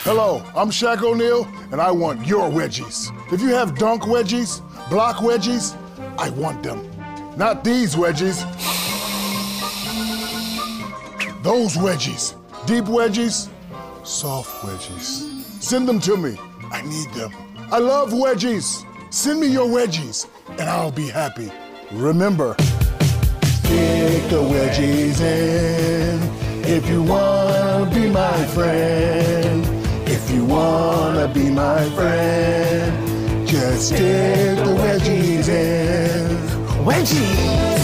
Hello, I'm Shaq O'Neal, and I want your wedgies. If you have dunk wedgies, block wedgies, I want them. Not these wedgies. Those wedgies. Deep wedgies, soft wedgies. Send them to me. I need them. I love wedgies. Send me your wedgies, and I'll be happy. Remember, stick the wedgies in if you wanna be my friend. If you wanna be my friend, just stick the wedgies in. Wedgies!